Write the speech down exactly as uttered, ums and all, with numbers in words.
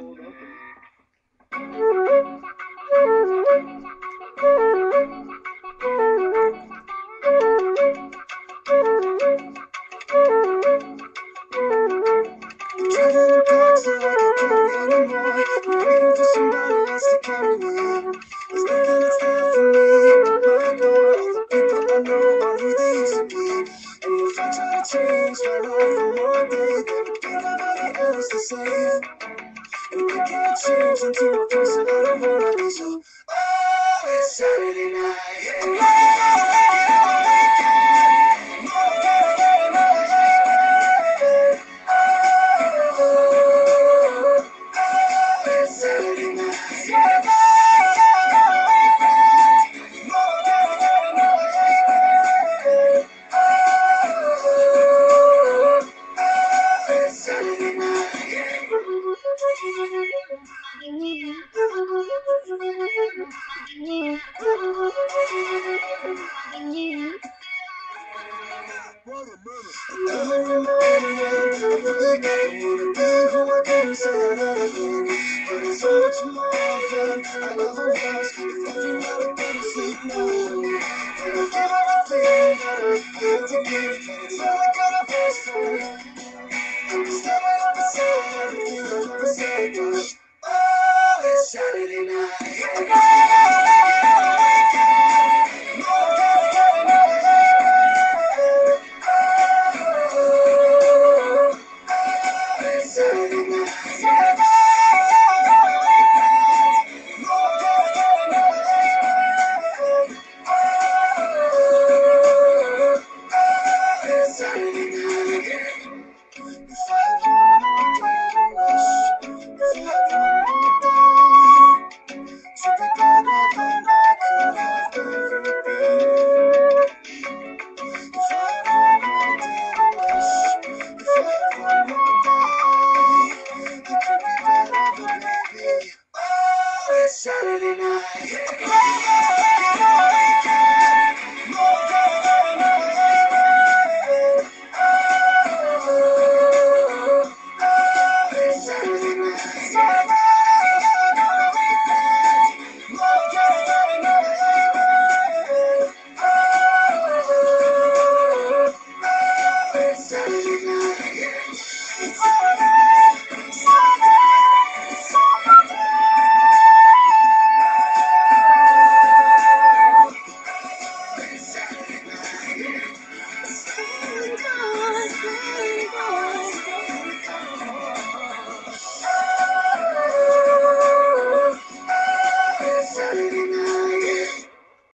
cold open. Change my life for one day, then everybody else the same. And I can't change into a person I don't wanna be, so oh, it's Saturday night. Oh, it's Saturday night. Saturday night.